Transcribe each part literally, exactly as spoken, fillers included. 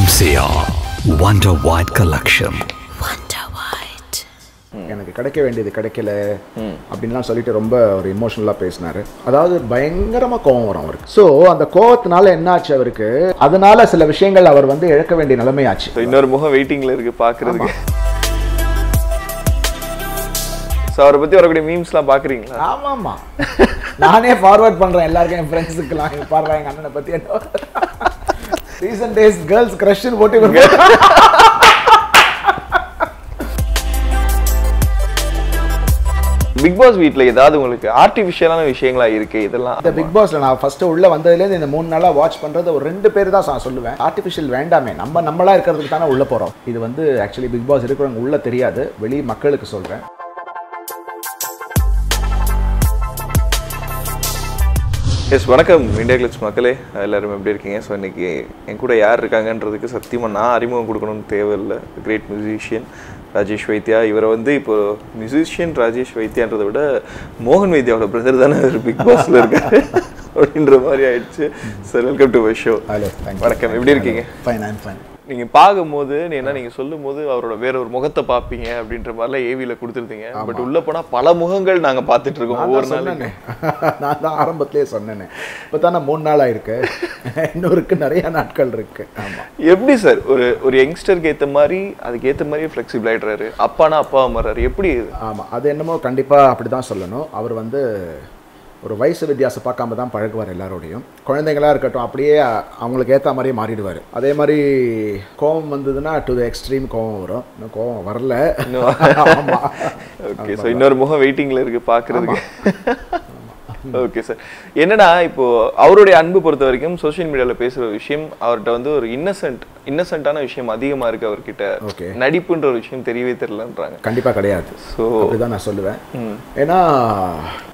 M C R Wonder White Collection. Wonder White. எனக்கு கிடைக்க வேண்டியது கிடைக்கல அப்படின்லாம் சொல்லிட்டு ரொம்ப ஒரு இமோஷனலாக பேசினாரு. அதாவது பயங்கரமாக கோவம் வரும் அவருக்கு. ஸோ அந்த கோவத்தினால என்ன ஆச்சு அவருக்கு, அதனால சில விஷயங்கள் அவர் வந்து இழக்க வேண்டிய நிலைமையாச்சு. இன்னொரு முகம் வெயிட்டிங்கில் இருக்கு பார்க்குறதுக்கு. ஸோ அவரை பற்றி வரக்கூடிய மீம்ஸ்லாம் பார்க்குறீங்களா? ஆமாம் ஆமாம், நானே ஃபார்வர்ட் பண்ணுறேன் எல்லாருக்கும், என் ஃப்ரெண்ட்ஸுக்குலாம். எங்கள் பாடுறேன் எங்கள் அண்ணனை பற்றி என்ன Recent days, girls crushing போட்டு பிக் பாஸ் வீட்ல ஏதாவது உங்களுக்கு ஆர்டிஃபிஷியலான விஷயங்களா இருக்கு இதெல்லாம்? இந்த பிக் பாஸ்ல நான் ஃபர்ஸ்ட் உள்ள வந்ததுலேருந்து இந்த மூணு நாளா வாட்ச் பண்றது ஒரு ரெண்டு பேர் தான் நான் சொல்லுவேன். ஆர்டிஃபிஷியல் வேண்டாமே, நம்ம நம்மளா இருக்கிறதுக்கு தானே உள்ள போறோம். இது வந்து ஆக்சுவலி பிக் பாஸ் இருக்கிறவங்க உள்ள தெரியாது, வெளி மக்களுக்கு சொல்றேன். எஸ், வணக்கம் இந்தியா கிளிப்ஸ் மக்களே, எல்லோரும் எப்படி இருக்கீங்க? ஸோ இன்றைக்கி என் கூட யார் இருக்காங்கன்றதுக்கு சத்தியமாக நான் அறிமுகம் கொடுக்கணும்னு தேவையில்லை. Great musician Rajesh Vaidya. இவரை வந்து இப்போது மியூசிஷியன் ராஜேஷ் வைத்யான்றதை விட மோகன் வைத்யாவோட பிரதர் தானே ஒரு பிக் பாஸில் இருக்காரு அப்படின்ற மாதிரி ஆயிடுச்சு. Sir, welcome to my show. Hello, வணக்கம், எப்படி இருக்கீங்க? Fine, I'm fine. நீங்கள் பார்க்கும்போது என்ன, நீங்கள் சொல்லும் போது அவரோட வேற ஒரு முகத்தை பார்ப்பீங்க அப்படின்ற மாதிரிலாம் ஏவியில் கொடுத்துருந்தீங்க. பட் உள்ளே போனால் பல முகங்கள் நாங்கள் பார்த்துட்டு இருக்கோம் ஒவ்வொரு நாளுமே. நான் தான் ஆரம்பத்துலேயே சொன்னேனே, இப்போ தானே மூணு நாள் ஆயிருக்கு, இன்னொருக்கு நிறையா நாட்கள் இருக்கு. ஆமாம். எப்படி சார் ஒரு ஒரு யங்ஸ்டருக்கு ஏற்ற மாதிரி அதுக்கேற்ற மாதிரி ஃப்ளெக்சிபிள் ஆகிடுறாரு, அப்பானா அப்பாவை மாறாரு, எப்படி? ஆமாம், அது என்னமோ கண்டிப்பாக அப்படி தான் சொல்லணும். அவர் வந்து ஒரு வயசு வித்தியாசம் பார்க்காம தான் பழகுவார் எல்லாரோடையும். குழந்தைங்களாக இருக்கட்டும், அப்படியே அவங்களுக்கு ஏற்ற மாதிரியே மாறிடுவார். அதே மாதிரி கோவம் வந்ததுன்னா டு த எக்ஸ்ட்ரீம் கோவம் வரும். இன்னும் கோவம் வரல. ஓகே, ஸோ இன்னொரு முகம் வெயிட்டிங்கில் இருக்குது பார்க்குறதுக்கு. ஓகே சார், என்னன்னா இப்போது அவருடைய அன்பு பொறுத்த வரைக்கும் சோஷியல் மீடியாவில் பேசுகிற விஷயம் அவர்கிட்ட வந்து ஒரு இன்னசென்ட் இன்னசென்ட்டான விஷயம் அதிகமாக இருக்குது அவர்கிட்ட. ஓகே, நடிப்புன்ற ஒரு விஷயம் தெரியவே தெரியலன்றாங்க. கண்டிப்பாக கிடையாது. ஸோ அதுதான் நான் சொல்லுவேன். ஏன்னா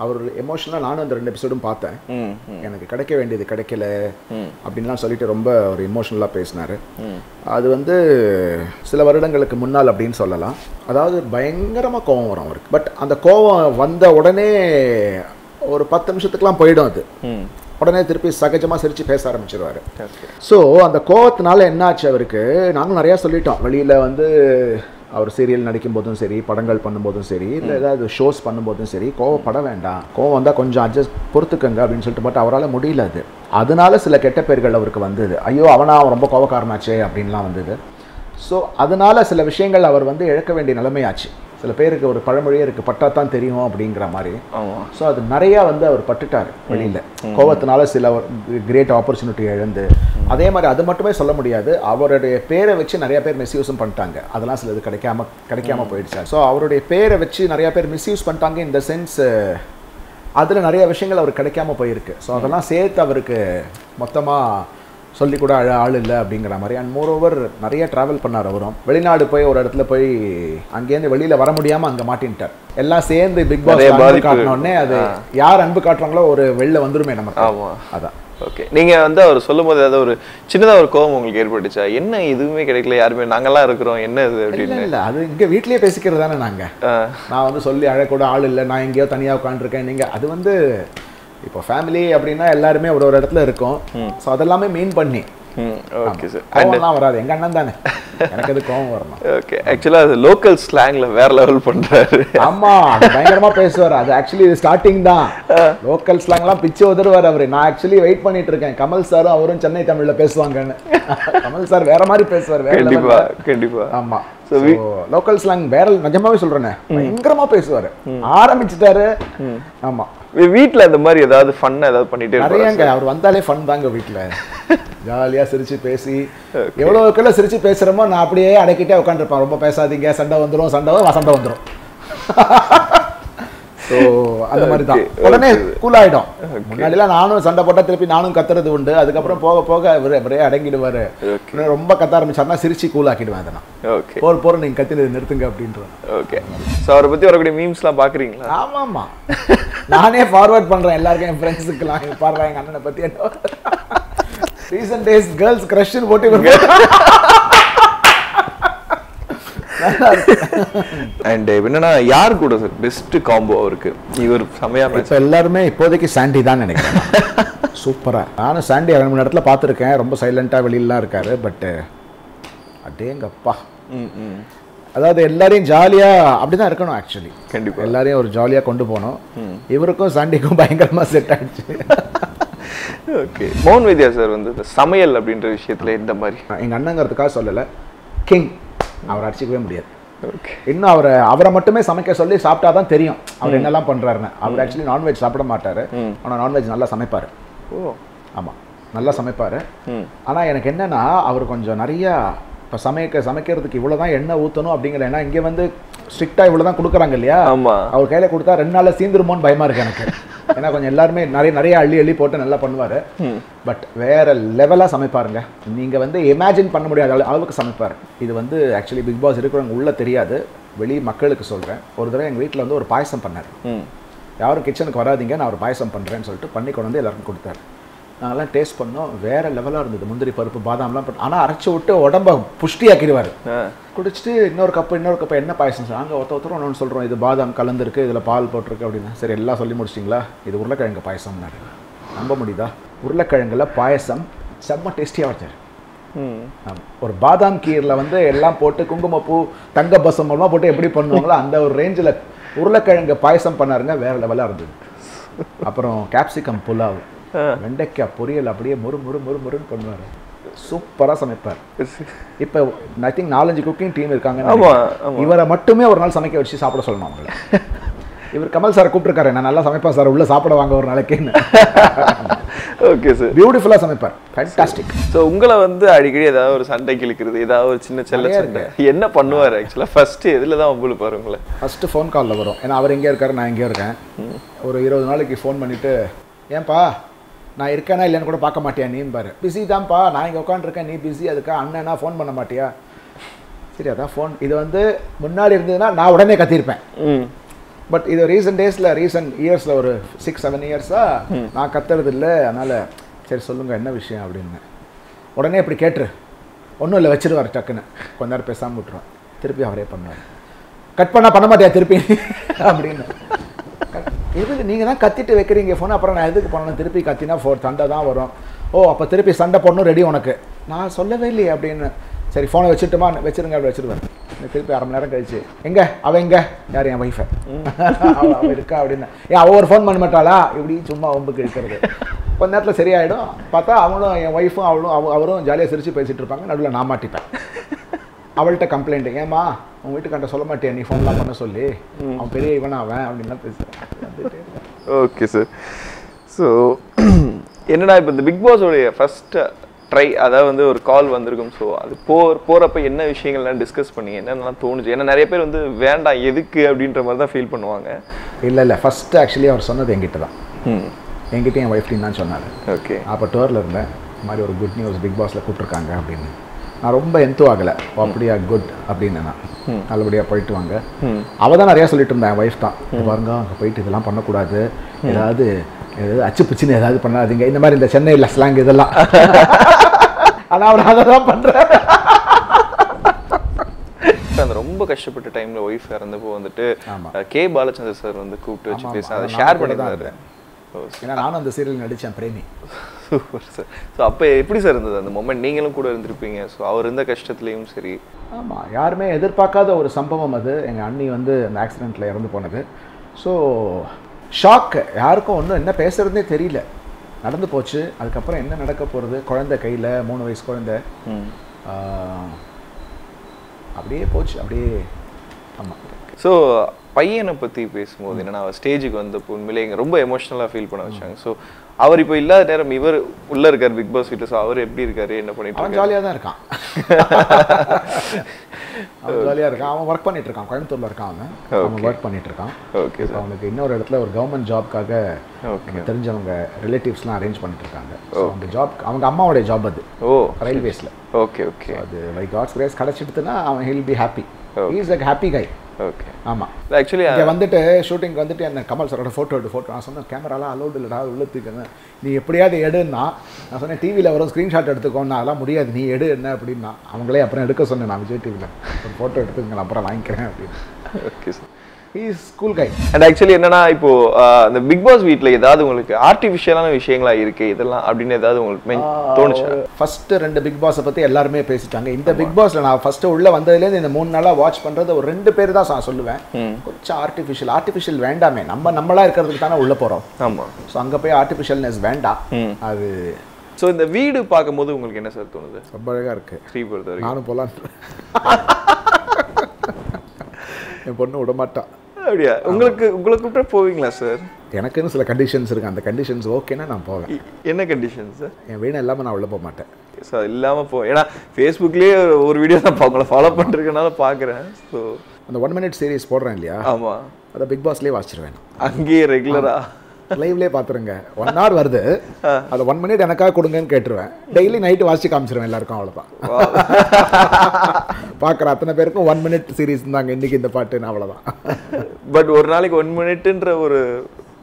அவர் எமோஷனலாக நானும் அந்த ரெண்டு எபிசோடும் பார்த்தேன். எனக்கு கிடைக்க வேண்டியது கிடைக்கல அப்படின்லாம் சொல்லிட்டு ரொம்ப ஒரு எமோஷனலாக பேசினார். அது வந்து சில வருடங்களுக்கு முன்னால் அப்படின்னு சொல்லலாம். அதாவது பயங்கரமாக கோவம் வரும் அவருக்கு. பட் அந்த கோவம் வந்த உடனே ஒரு பத்து நிமிஷத்துக்குலாம் போயிடும். அது உடனே திருப்பி சகஜமாக சிரித்து பேச ஆரம்பிச்சிருவார். ஸோ அந்த கோவத்தினால என்ன ஆச்சு அவருக்கு, நாங்களும் நிறையா சொல்லிட்டோம். வெளியில் வந்து அவர் சீரியல் நடிக்கும்போதும் சரி, படங்கள் பண்ணும்போதும் சரி, இல்லை ஏதாவது ஷோஸ் பண்ணும்போதும் சரி, கோவப்பட வேண்டாம், கோவம் வந்தால் கொஞ்சம் அட்ஜஸ்ட் பொறுத்துக்கங்க அப்படின்னு சொல்லிட்டு பட் அவரால் முடியல. அது அதனால சில கெட்ட பேர்கள் அவருக்கு வந்தது. ஐயோ அவனா அவன் ரொம்ப கோவக்காரனாச்சே அப்படின்லாம் வந்தது. ஸோ அதனால் சில விஷயங்கள் அவர் வந்து இழக்க வேண்டிய நிலைமையாச்சு. சில பேருக்கு ஒரு பழமொழியே இருக்குது, பட்டா தான் தெரியும் அப்படிங்கிற மாதிரி. ஸோ அது நிறையா வந்து அவர் பட்டுட்டார் வெளியில் கோவத்தினால. சில கிரேட் ஆப்பர்ச்சுனிட்டி இழந்து, அதே மாதிரி அது மட்டுமே சொல்ல முடியாது, அவருடைய பேரை வச்சு நிறையா பேர் மிஸ்யூஸும் பண்ணிட்டாங்க. அதெல்லாம் சில இது கிடைக்காம கிடைக்காம போயிடுச்சு. ஸோ அவருடைய பேரை வச்சு நிறையா பேர் மிஸ்யூஸ் பண்ணிட்டாங்க. இந்த சென்ஸ் அதில் நிறையா விஷயங்கள் அவருக்கு கிடைக்காம போயிருக்கு. ஸோ அதெல்லாம் சேர்த்து அவருக்கு மொத்தமாக சொல்லி கூட அழ ஆள் இல்லை அப்படிங்கிற மாதிரி. அண்ட் மோர் ஓவர் நிறைய ட்ராவல் பண்ணார் அவரும். வெளிநாடு போய் ஒரு இடத்துல போய் அங்கேருந்து வெளியில் வர முடியாமல் அங்கே மாட்டின்ட்டார். எல்லாம் சேர்ந்து பிக் பாஸ் அன்பு காட்டினோடனே அது யார் அன்பு காட்டுறாங்களோ ஒரு வெளில வந்துருமே நமக்கு. அதான். ஓகே, நீங்கள் வந்து அவர் சொல்லும் போது ஏதாவது ஒரு சின்னதாக ஒரு கோபம் உங்களுக்கு ஏற்பட்டுச்சா? என்ன எதுவுமே கிடைக்கல, யாருமே நாங்கள்லாம் இருக்கிறோம், என்ன இது அப்படின்னு? இல்லை அது இங்கே வீட்லேயே பேசிக்கிறது தானே நாங்கள். நான் வந்து சொல்லி அழக்கூட ஆள் இல்லை, நான் எங்கேயோ தனியாக உட்காந்துருக்கேன். நீங்கள் அது வந்து இப்போ ஃபேமிலி அப்படின்னா எல்லாருமே ஒரு ஒரு இடத்துல இருக்கும். ஸோ அதெல்லாமே மீன் பண்ணி. ஓகே சார், கோவம்லாம் வராது, எங்கள் அண்ணன் தானே, எனக்கு அது கோவம் வரணும். ஓகே, ஆக்சுவலாக அது லோக்கல் ஸ்லாங்கில் வேற லெவல் பண்ணுறாரு. ஆமாம், பயங்கரமாக பேசுவார். அது ஆக்சுவலி இது ஸ்டார்டிங் தான். லோக்கல் ஸ்லாங்லாம் பிச்சு உதருவார் அவர். நான் ஆக்சுவலி வெயிட் பண்ணிட்டு இருக்கேன், கமல் சாரும் அவரும் சென்னை தமிழில் பேசுவாங்கன்னு. கமல் சார் வேற மாதிரி பேசுவார். கண்டிப்பா கண்டிப்பா. ஆமாம், லோக்கல் ஸ்லாங் வேற, நிஜமாவே சொல்கிறேன்னே, பயங்கரமாக பேசுவார். ஆரம்பிச்சுட்டாரு. ஆமாம், வீட்டில் அந்த மாதிரி ஏதாவது ஃபன் ஏதாவது பண்ணிட்டு நிறையாங்க. அவர் வந்தாலே ஃபன் தாங்க வீட்டில். ஜாலியாக சிரித்து பேசி, எவ்வளோ கல்ல சிரித்து பேசுகிறோமோ நான் அப்படியே அடக்கிட்டே உட்காந்துருப்பேன். ரொம்ப பேசாதீங்க, சண்டை வந்துடும், சண்டை சண்டை வந்துடும். ஸோ அந்த மாதிரி தான் உடனே கூல் ஆகிடும். முன்னாடிலாம் நானும் சண்டை போட்டால் திருப்பி நானும் கத்துறது உண்டு. அதுக்கப்புறம் போக போக இவர் அப்படியே அடங்கிடுவார். ரொம்ப கத்த ஆரம்பிச்சாருன்னா சிரித்து கூல் ஆக்கிடுவேன். அதை நான் ஓகே போகிற போகிற நீங்கள் கத்தினது நிறுத்துங்க அப்படின்ற. ஓகே, ஸோ அவரை பற்றி வரக்கூடிய மீம்ஸ்லாம் பார்க்குறீங்களா? ஆமாம் ஆமாம், நானே ஃபார்வர்ட் பண்ணுறேன் எல்லாருக்கும், என் ஃப்ரெண்ட்ஸுக்குலாம். எங்கள் பாடுறேன் எங்கள் அண்ணனை பற்றி என்ன, ரீசன்ட் டேஸ் கேர்ள்ஸ் க்ரஷ்னு போட்டு அண்ட் என்னன்னா யார் கூட சார் பெஸ்ட் காம்போ இருக்கு? இவர் சமையா இப்போ எல்லாருமே இப்போதைக்கு சாண்டி தான் நினைக்கிறேன். சூப்பராக. நானும் சாண்டி அவன் இடத்துல பார்த்துருக்கேன். ரொம்ப சைலண்ட்டாக வெளியிலாம் இருக்காரு. பட் அடேங்கப்பா. அதாவது எல்லாரையும் ஜாலியாக அப்படி தான் இருக்கணும் ஆக்சுவலி. கண்டிப்பாக எல்லாரையும் ஒரு ஜாலியாக கொண்டு போனோம். இவருக்கும் சண்டைக்கும் பயங்கரமாக செட் ஆகிடுச்சு. ஓகே, மோகன் வைத்தியா சார் வந்து இந்த சமையல் அப்படின்ற விஷயத்தில் இந்த மாதிரி எங்கள் அண்ணங்கிறதுக்காக சொல்லலை, கிங், அவரை அடிச்சிக்கவே முடியாது. ஓகே, இன்னும் அவரை அவரை மட்டுமே சமைக்க சொல்லி சாப்பிட்டா தான் தெரியும் அவர் என்னெல்லாம் பண்ணுறாருன்னு. அவர் ஆக்சுவலி நான்வெஜ் சாப்பிட மாட்டார், ஆனால் நான்வெஜ் நல்லா சமைப்பார். ஓ ஆமாம், நல்லா சமைப்பார். ஆனால் எனக்கு என்னென்னா அவர் கொஞ்சம் நிறையா இப்போ சமைக்க சமைக்கிறதுக்கு இவ்வளோ தான் எண்ணெய் ஊற்றணும் அப்படிங்கிற, ஏன்னா இங்கே வந்து ஸ்ட்ரிக்டாக இவ்வளோ தான் கொடுக்குறாங்க இல்லையா. ஆமாம், அவர் கையில் கொடுத்தா ரெண்டு நாளில் சீந்திருமோன்னு பயமாக இருக்குது எனக்கு. ஏன்னா கொஞ்சம் எல்லாருமே நிறைய நிறைய அள்ளி அள்ளி போட்டு நல்லா பண்ணுவார். பட் வேறு லெவலாக சமைப்பாருங்க, நீங்கள் வந்து இமேஜின் பண்ண முடியாத அளவுக்கு சமைப்பார். இது வந்து ஆக்சுவலி பிக் பாஸ் இருக்கிறவங்க உள்ளே தெரியாது, வெளி மக்களுக்கு சொல்கிறேன். ஒரு தடவை எங்கள் வீட்டில் வந்து ஒரு பாயசம் பண்ணார். யாரும் கிச்சனுக்கு வராதிங்க, நான் ஒரு பாயசம் பண்ணுறேன்னு சொல்லிட்டு பண்ணி கொண்டு வந்து எல்லாருக்கும் கொடுத்தாரு. நாங்கள்லாம் டேஸ்ட் பண்ணோம், வேறு லெவலாக இருந்தது. முந்திரி பருப்பு பாதாம்லாம் பட் ஆனால் அரைச்சி விட்டு உடம்பை புஷ்டி ஆக்கிடுவார். குடிச்சிட்டு இன்னொரு கப்பு இன்னொரு கப்பு என்ன பாயசம் சார், நாங்கள் ஒருத்த ஒருத்தரும் ஒன்று சொல்கிறோம், இது பாதாம் கலந்துருக்கு, இதில் பால் போட்டிருக்கு அப்படின்னா. சரி, எல்லாம் சொல்லி முடிச்சிட்டிங்களா, இது உருளைக்கிழங்கு பாயசம்னாரு. நம்ப முடியுதா, உருளைக்கிழங்குல பாயசம் செம்ம டேஸ்டியாக வச்சார். ஒரு பாதாம் கீரில் வந்து எல்லாம் போட்டு குங்குமப்பூ தங்க பசம் மூலமாக போட்டு எப்படி பண்ணுவாங்களோ அந்த ஒரு ரேஞ்சில் உருளைக்கிழங்கு பாயசம் பண்ணாருங்க, வேறு லெவலாக இருந்தது. அப்புறம் கேப்சிகம் புலாவ், வெண்டைக்காய் பொரியல் அப்படியே முறு முறு முறு முறுன்னு பண்ணுவார். சூப்பராக சமைப்பார். இப்போ ஐ திங்க் நாலஞ்சு குக்கிங் டீம் இருக்காங்க. இவரை மட்டுமே ஒரு நாள் சமைக்க வச்சு சாப்பிட சொல்லணும் அவங்கள. இவர் கமல் சாரை கூப்பிட்டுருக்காரு, நான் நல்லா சமைப்பேன் சார், உள்ளே சாப்பிட வாங்க ஒரு நாளைக்குன்னு. ஓகே சார், பியூட்டிஃபுல்லாக சமைப்பார், ஃபேன்டாஸ்டிக். ஸோ உங்களை வந்து அடிக்கடி ஏதாவது ஒரு சண்டைக்கு இழுக்கிறது, ஏதாவது ஒரு சின்ன செல்ல சண்டை என்ன பண்ணுவார் ஆக்சுவலாக? ஃபஸ்ட்டு எதில் தான் உங்களுக்கு பாரு, உங்களை ஃபஸ்ட்டு ஃபோன் காலில் வரும். ஏன்னா அவர் எங்கேயா இருக்காரு, நான் எங்கேயோ இருக்கேன். ஒரு இருபது நாளைக்கு ஃபோன் பண்ணிவிட்டு, ஏன்பா நான் இருக்கேனா இல்லைன்னு கூட பார்க்க மாட்டியா நீ பாரு, பிஸி தான்ப்பா, நான் இங்கே உட்காந்துருக்கேன் நீ பிஸி, அதுக்கா அண்ணனா ஃபோன் பண்ண மாட்டியா? சரி, அதான் ஃபோன். இது வந்து முன்னாடி இருந்ததுன்னா நான் உடனே கத்திருப்பேன். பட் இது ரீசன்ட் டேஸில் ரீசன்ட் இயர்ஸில் ஒரு சிக்ஸ் செவன் இயர்ஸாக நான் கத்துறது இல்லை. அதனால் சரி சொல்லுங்கள் என்ன விஷயம் அப்படின்னு உடனே இப்படி கேட்டுரு, ஒன்றும் இல்லை வச்சிருவார் டக்குன்னு, கொஞ்ச நேரம் பேசாமல் விட்டுருவான். திருப்பி அவரே பண்ணுவார், கட் பண்ணால் பண்ண மாட்டியா திருப்பி அப்படின்னு. எதுக்கு நீங்கள் தான் கத்திட்டு வைக்கிறீங்க ஃபோன், அப்புறம் நான் எதுக்கு பண்ணணும், திருப்பி கத்தினா ஃபோர் சண்டை தான் வரும். ஓ அப்போ திருப்பி சண்டை போடணும் ரெடி உனக்கு, நான் சொல்லவே இல்லையே அப்படின்னு. சரி ஃபோனை வச்சுட்டுமா, வச்சுருங்க அப்படி வச்சுருவேன். திருப்பி அரை மணி நேரம் கழிச்சு, எங்கே அவன் எங்கே, யார் என் ஒய்ஃபை அவள் இருக்கா அப்படின்னு, ஏன் அவள் ஒரு ஃபோன் பண்ண மாட்டாளா இப்படி சும்மா ஒம்புக்கு இருக்கிறது. கொஞ்ச நேரத்தில் சரியாயிடும். பார்த்தா அவனும் என் ஒய்ஃபும் அவளும் அவ அவரும் ஜாலியாக சிரித்து பேசிகிட்டு இருப்பாங்க. நடுவில் நான் மாட்டிப்பேன். அவள்கிட்ட கம்ப்ளைண்ட், ஏம்மா உங்கள் வீட்டுக்காண்ட சொல்ல மாட்டேன் நீ ஃபோன்லாம் பண்ண சொல்லி, அவன் பெரிய இவன் அவன் அப்படின்லாம் பேசுகிறேன். Okay sir. ஸோ என்னடா இப்போ இந்த பிக் பாஸோடைய ஃபஸ்ட்டு ட்ரை, அதாவது வந்து ஒரு கால் வந்திருக்கும். ஸோ அது போகிற போகிறப்ப என்ன விஷயங்கள்லாம் டிஸ்கஸ் பண்ணி என்னென்னலாம் தோணுச்சு? ஏன்னா நிறைய பேர் வந்து வேண்டாம் எதுக்கு அப்படின்ற மாதிரி தான் ஃபீல் பண்ணுவாங்க. இல்லை இல்லை ஃபஸ்ட்டு ஆக்சுவலி அவர் சொன்னது என்கிட்ட தான், என்கிட்ட என் ஒய்ஃப்டின்னு தான் சொன்னார். ஓகே, அப்போ டோரில் இருந்தேன், இந்த மாதிரி ஒரு குட் நியூஸ் பிக் பாஸில் கூப்பிட்ருக்காங்க அப்படின்னு. நான் ரொம்ப எந்தோ ஆகலை, அப்படியா குட் அப்படின்னு. நான் நல்லபடியாக போயிட்டு வாங்க. அவள் தான் நிறையா சொல்லிட்டு இருந்தேன், ஒய்ஃப் தான், பாருங்க அங்கே போயிட்டு இதெல்லாம் பண்ணக்கூடாது, ஏதாவது ஏதாவது அச்சு பிச்சுன்னு ஏதாவது பண்ணாதீங்க, இந்த மாதிரி இந்த சென்னையில் ஸ்லாங் இதெல்லாம். ஆனால் அவன் அதை தான் பண்ணுறேன். அந்த ரொம்ப கஷ்டப்பட்ட டைமில் ஒய்ஃப் இறந்தப்போ வந்துட்டு கே பாலச்சந்தர் சார் வந்து கூப்பிட்டு வச்சு பேச அதை ஷேர் பண்ணி தான் இருந்தேன். ஏன்னா நானும் அந்த சீரியல் நடித்தேன், பிரேமி. Super sir. ஸோ அப்போ எப்படி சார் இருந்தது அந்த மொமெண்ட்? நீங்களும் கூட இருந்திருப்பீங்க. ஸோ அவர் இருந்த கஷ்டத்துலேயும் சரி. ஆமாம், யாருமே எதிர்பார்க்காத ஒரு சம்பவம் அது. எங்கள் அண்ணி வந்து அந்த ஆக்சிடெண்ட்டில் இறந்து போனது. ஸோ ஷாக்கு, யாருக்கும் ஒன்றும் என்ன பேசுகிறதே தெரியல, நடந்து போச்சு. அதுக்கப்புறம் என்ன நடக்க போகிறது, குழந்தை கையில், மூணு வயசு குழந்தை, அப்படியே போச்சு அப்படியே. ஆமாம். ஸோ பையனை பற்றி பேசும்போது என்னென்னா அவர் ஸ்டேஜுக்கு வந்தப்போ உண்மையிலே எங்கள் ரொம்ப எமோஷ்னலாக ஃபீல் பண்ண வச்சாங்க. ஸோ அவர் இப்போ இல்லாத நேரம் இவர் உள்ளே இருக்கார் பிக் பாஸ் வீட்டில். ஸோ அவர் எப்படி இருக்காரு, என்ன பண்ணிட்டு? ஜாலியாக தான் இருக்கான், அவன் ஜாலியாக இருக்கான். அவன் ஒர்க் பண்ணிட்டு இருக்கான், கோயம்புத்தூரில் இருக்கான். அவன் அவன் ஒர்க் பண்ணிட்டு இருக்கான். ஓகே. ஸோ அவனுக்கு இன்னொரு இடத்துல ஒரு கவர்மெண்ட் ஜாப்க்காக தெரிஞ்சவங்க ரிலேட்டிவ்ஸ்லாம் அரேஞ்ச் பண்ணிட்டு இருக்காங்க. அவங்க ஜாப், அவங்க அம்மாவோடைய ஜாப் அது. ஓ, ரயில்வேஸில். Okay okay. அது பை காட்ஸ் கிரேஸ் கிடச்சிடுதுன்னா அவன் he'll be happy. He is like happy guy. Okay. ஆமாம், ஆக்சுவலி இங்கே வந்துட்டு ஷூட்டிங் வந்துட்டு என்ன கமல் சாரோட ஃபோட்டோ எடுத்து ஃபோட்டோ நான் சொன்னேன், கேமராலாம் அலோடு இல்லைடா, உள்ளத்துக்கு நீ எப்படியாவது எடுன்னா. நான் சொன்னேன் டிவியில் வரும் ஸ்க்ரீன்ஷாட் எடுத்துக்கோன்னா, அதெல்லாம் முடியாது, நீ எடு என்ன அப்படின்னா. அவங்களே அப்புறம் எடுக்க சொன்னேன், நான் விஜய் டிவியில் ஒரு ஃபோட்டோ எடுத்துக்கங்க, அப்புறம் வாங்கிக்கிறேன் அப்படின்னு. Okay sir. he is a cool guy. And actually, enna na ipo the Big Boss வீட்ல ஏதாவது உங்களுக்கு ஆர்ட்டிஃபிஷியலான விஷயங்களா இருக்கு இதெல்லாம் அப்படினே ஏதாவது உங்களுக்கு தோணுச்சா? ஃபர்ஸ்ட் ரெண்டு Big Boss பத்தி எல்லாரும் பேசிட்டாங்க. இந்த Big Bossல நான் ஃபர்ஸ்ட் உள்ள வந்ததிலே இந்த மூணு நாளா வாட்ச் பண்றது ஒரு ரெண்டு பேர் தான் நான் சொல்லுவேன். கொஞ்சம் ஆர்ட்டிஃபிஷியல் ஆர்ட்டிஃபிஷியல் வேண்டாமே. நம்ம நம்மளா இருக்கிறதுக்கு தான உள்ள போறோம். ஆமா. சோ அங்க போய் ஆர்ட்டிஃபிஷியல்னஸ் வேண்டாம். அது சோ இந்த வீடு பாக்கும்போது உங்களுக்கு என்ன சார் தோணுது? ரொம்ப அழகா இருக்கு. ஸ்ரீபுரத்துல நானும் போலாம். என் பொண்ணு விடமாட்டான். அப்படியா? உங்களுக்கு உங்களை கூப்பிட்டா போவீங்களா சார்? எனக்குன்னு சில கண்டிஷன்ஸ் இருக்கு. அந்த கண்டிஷன்ஸ் ஓகேனா நான் போவேன். என்ன கண்டிஷன்ஸ் சார்? என் வீணை இல்லாமல் நான் உள்ளே போக மாட்டேன் சார். இல்லாமல் போ ஏன்னா ஃபேஸ்புக்லேயே ஒரு வீடியோ நான் உங்களை ஃபாலோ பண்ணிருக்கனால பார்க்குறேன். ஸோ அந்த ஒன் மினிட் சீரீஸ் போடுறேன் இல்லையா? ஆமாம். அதை பிக் பாஸ்லேயே வாசிச்சிருவேன். அங்கேயே ரெகுலராக லைவ்லேயே பார்த்துருங்க. ஒன் ஹவர் வருது, அதை ஒன் மினிட் எனக்காக கொடுங்கன்னு கேட்டுருவேன். டெய்லி நைட்டு வாசிச்சு காமிச்சிருவேன் எல்லாருக்கும். அவ்வளோதான். பார்க்குற அத்தனை பேருக்கும் ஒன் மினிட் சீரீஸ் இருந்தாங்க இன்றைக்கி இந்த பாட்டுன்னு. அவ்வளோதான். பட் ஒரு நாளைக்கு ஒன் மினிட்டுன்ற ஒரு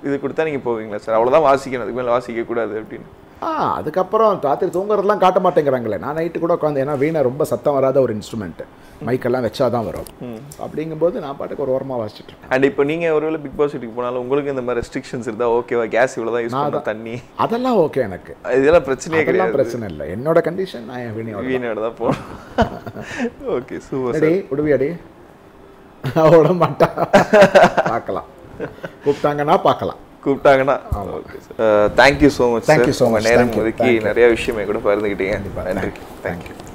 இது கொடுத்தா நீங்கள் போவீங்களா சார்? அவ்வளோதான் வாசிக்கணும், அதுக்கு மேலே வாசிக்கக்கூடாது அப்படின்னு. ஆ அதுக்கப்புறம் ராத்திரி தூங்குறதுலாம் காட்ட மாட்டேங்கிறாங்களே. நான் நைட்டு கூட உட்காந்து, ஏன்னா வீணை ரொம்ப சத்தம் வராத ஒரு இன்ஸ்ட்ருமெண்ட்டு, மைக்கெல்லாம் வச்சா தான் வரும். அப்படிங்கும்போது நான் பாட்டுக்கு ஒரு ஓரமாக வாசிச்சுட்டு இருக்கேன். அண்ட் இப்போ நீங்கள் ஒருவேளை பிக் பாஸ் வீட்டுக்கு போனாலும் உங்களுக்கு இந்த மாதிரி ரெஸ்ட்ரிக்ஷன்ஸ் இருந்தால் ஓகேவா? கேஸ் இவ்வளோ தான் யூஸ் பண்ண, தண்ணி அதெல்லாம் ஓகே. எனக்கு இதெல்லாம் பிரச்சனையே கிடையாது. பிரச்சனை இல்லை. என்னோட கண்டிஷன் நான் வீணை வீணையோட தான் போகணும். Okay super. அடி உடுவியாடி விட மாட்டா. பார்க்கலாம், கூப்பிட்டாங்கன்னா பார்க்கலாம். கூப்பிட்டாங்கன்னா okay sir. Thank you so much. Thank you so much. நேரம் ஒதுக்கி நிறைய விஷயமே கூட பகிர்ந்துக்கிட்டீங்க. நன்றி. தேங்க்யூ.